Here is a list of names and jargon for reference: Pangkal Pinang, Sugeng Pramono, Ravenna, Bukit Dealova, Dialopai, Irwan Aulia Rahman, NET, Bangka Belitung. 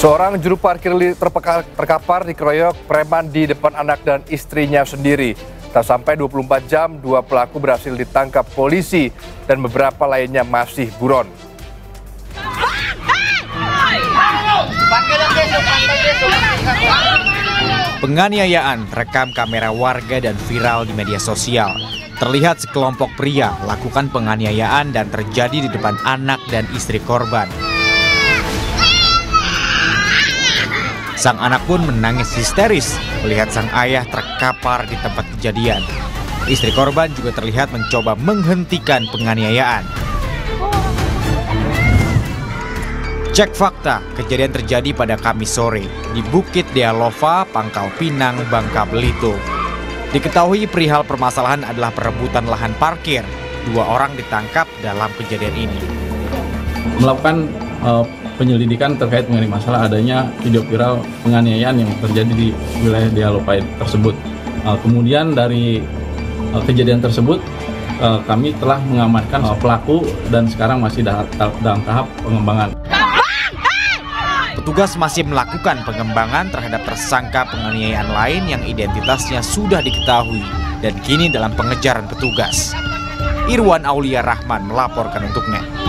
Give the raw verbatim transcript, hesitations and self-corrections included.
Seorang juru parkir terkapar dikeroyok preman di depan anak dan istrinya sendiri. Tak sampai dua puluh empat jam, dua pelaku berhasil ditangkap polisi dan beberapa lainnya masih buron. Penganiayaan rekam kamera warga dan viral di media sosial. Terlihat sekelompok pria melakukan penganiayaan dan terjadi di depan anak dan istri korban. Sang anak pun menangis histeris melihat sang ayah terkapar di tempat kejadian. Istri korban juga terlihat mencoba menghentikan penganiayaan. Cek fakta, kejadian terjadi pada Kamis sore di Bukit Dealova, Pangkal Pinang, Bangka Belitung. Diketahui perihal permasalahan adalah perebutan lahan parkir. Dua orang ditangkap dalam kejadian ini. Melakukan uh... penyelidikan terkait mengenai masalah adanya video viral penganiayaan yang terjadi di wilayah Dialopai tersebut. Kemudian dari kejadian tersebut kami telah mengamankan pelaku dan sekarang masih dalam tahap pengembangan. Petugas masih melakukan pengembangan terhadap tersangka penganiayaan lain yang identitasnya sudah diketahui dan kini dalam pengejaran petugas. Irwan Aulia Rahman melaporkan untuk N E T.